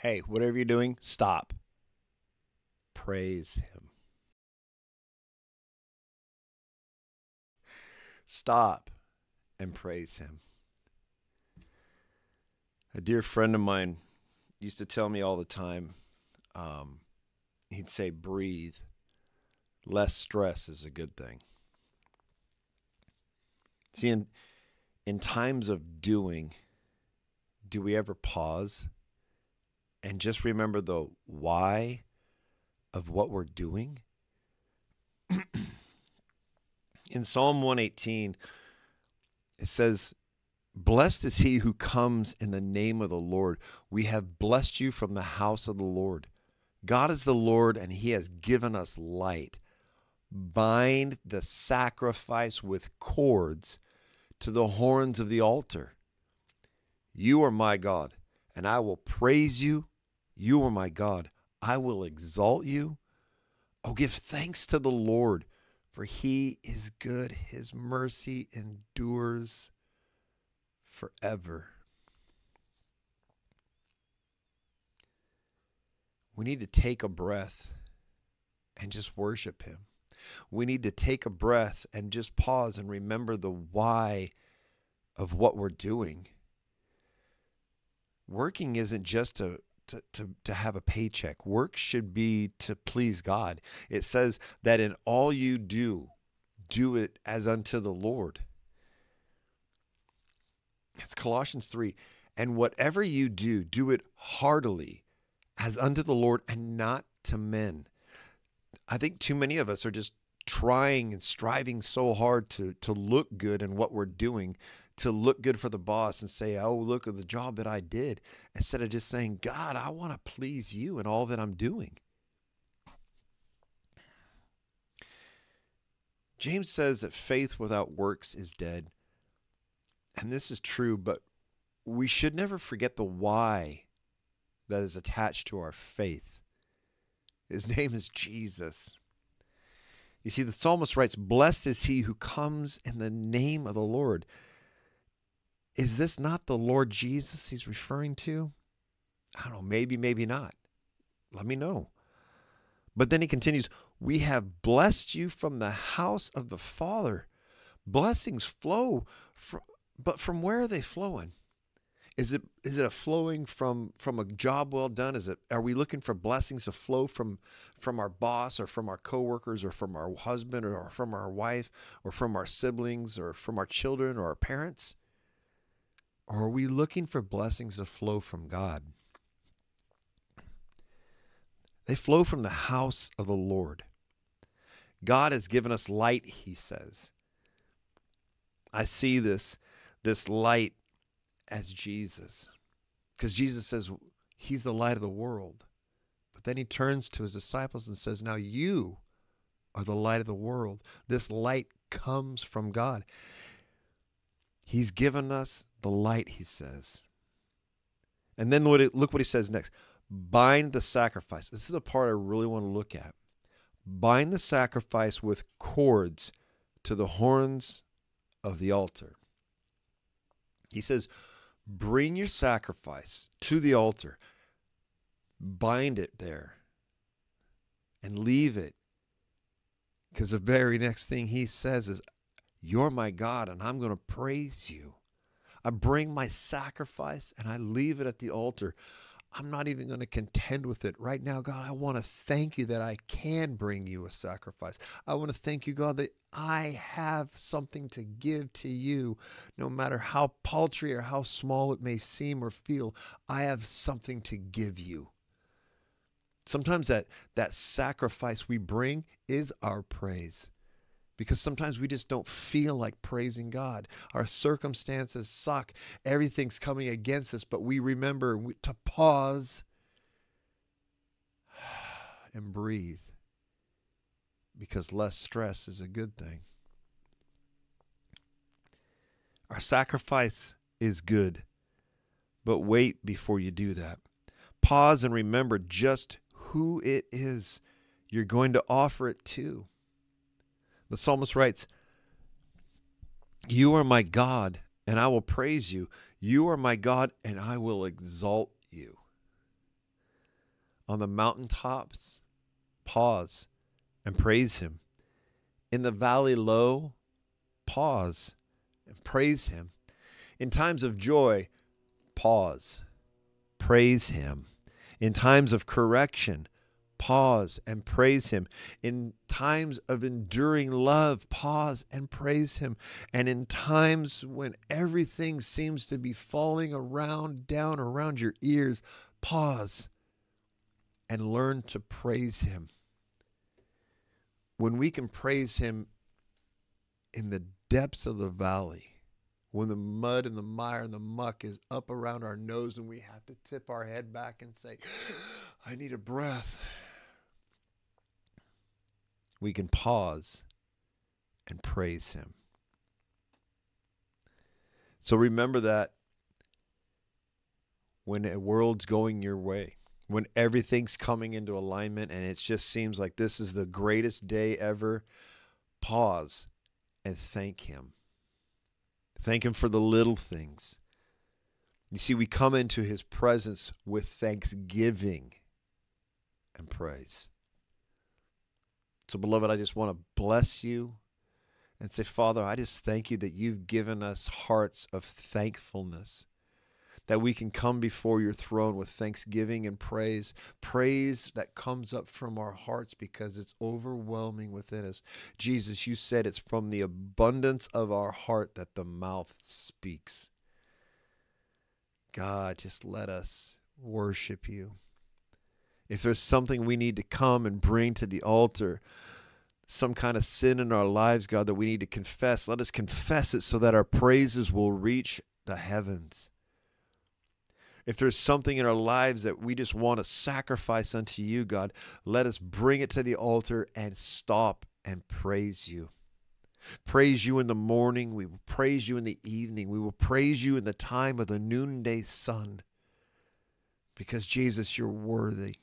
hey, whatever you're doing, stop. Praise him. Stop and praise him. A dear friend of mine used to tell me all the time, he'd say, breathe. Less stress is a good thing. See, in times of doing, do we ever pause and just remember the why of what we're doing? In Psalm 118, it says, blessed is he who comes in the name of the Lord. We have blessed you from the house of the Lord. God is the Lord, and he has given us light. Bind the sacrifice with cords to the horns of the altar. You are my God, and I will praise you. You are my God. I will exalt you. Oh, give thanks to the Lord, for he is good. His mercy endures forever. We need to take a breath and just worship him. We need to take a breath and just pause and remember the why of what we're doing. Working isn't just to have a paycheck. Work should be to please God. It says that in all you do, do it as unto the Lord. It's Colossians 3. And whatever you do, do it heartily as unto the Lord and not to men. I think too many of us are just trying and striving so hard to look good in what we're doing, to look good for the boss and say, oh, look at the job that I did, instead of just saying, God, I want to please you in all that I'm doing. James says that faith without works is dead. And this is true, but we should never forget the why that is attached to our faith. His name is Jesus. You see, the psalmist writes, blessed is he who comes in the name of the Lord. Is this not the Lord Jesus he's referring to? I don't know, maybe, maybe not. Let me know. But then he continues, we have blessed you from the house of the Father. Blessings flow, but from where are they flowing? Is it a flowing from a job well done? Are we looking for blessings to flow from our boss or from our coworkers or from our husband or from our wife or from our siblings or from our children or our parents? Or are we looking for blessings to flow from God? They flow from the house of the Lord. God has given us light, he says. I see this light as Jesus, because Jesus says he's the light of the world. But then he turns to his disciples and says, now you are the light of the world. This light comes from God. He's given us the light, he says. And then look what he says next. Bind the sacrifice. This is the part I really want to look at. Bind the sacrifice with cords to the horns of the altar. He says, bring your sacrifice to the altar. Bind it there and leave it. Because the very next thing he says is, you're my God and I'm going to praise you. I bring my sacrifice and I leave it at the altar. I'm not even going to contend with it right now. God, I want to thank you that I can bring you a sacrifice. I want to thank you, God, that I have something to give to you. No matter how paltry or how small it may seem or feel, I have something to give you. Sometimes that sacrifice we bring is our praise. Because sometimes we just don't feel like praising God. Our circumstances suck. Everything's coming against us, but we remember to pause and breathe. Because less stress is a good thing. Our sacrifice is good, but wait before you do that. Pause and remember just who it is you're going to offer it to. The psalmist writes, you are my God, and I will praise you. You are my God, and I will exalt you. on the mountaintops, pause and praise him. In the valley low, pause and praise him. In times of joy, pause, praise him. In times of correction, pause and praise him. In times of enduring love, pause and praise him. And in times when everything seems to be falling down around your ears, pause and learn to praise him. When we can praise him in the depths of the valley, when the mud and the mire and the muck is up around our nose and we have to tip our head back and say, I need a breath. We can pause and praise him. So remember that when the world's going your way, when everything's coming into alignment and it just seems like this is the greatest day ever, pause and thank him. Thank him for the little things. You see, we come into his presence with thanksgiving and praise. So, beloved, I just want to bless you and say, Father, I just thank you that you've given us hearts of thankfulness, that we can come before your throne with thanksgiving and praise, praise that comes up from our hearts because it's overwhelming within us. Jesus, you said it's from the abundance of our heart that the mouth speaks. God, just let us worship you. If there's something we need to come and bring to the altar, some kind of sin in our lives, God, that we need to confess, let us confess it so that our praises will reach the heavens. If there's something in our lives that we just want to sacrifice unto you, God, let us bring it to the altar and stop and praise you. Praise you in the morning. We will praise you in the evening. We will praise you in the time of the noonday sun. Because, Jesus, you're worthy.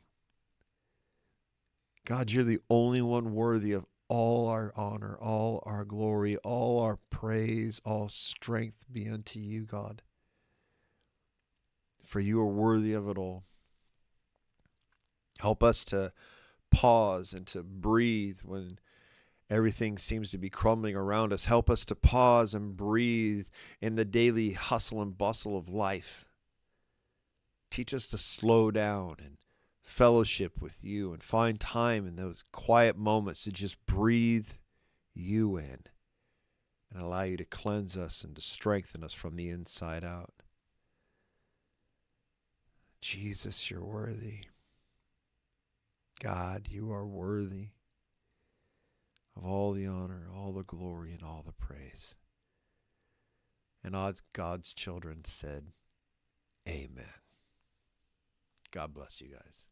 God, you're the only one worthy of all our honor, all our glory, all our praise, all strength be unto you, God. For you are worthy of it all. Help us to pause and to breathe when everything seems to be crumbling around us. Help us to pause and breathe in the daily hustle and bustle of life. Teach us to slow down and fellowship with you and find time in those quiet moments to just breathe you in and allow you to cleanse us and to strengthen us from the inside out. Jesus, you're worthy. God, you are worthy of all the honor, all the glory, and all the praise. And God's children said, Amen. God bless you guys.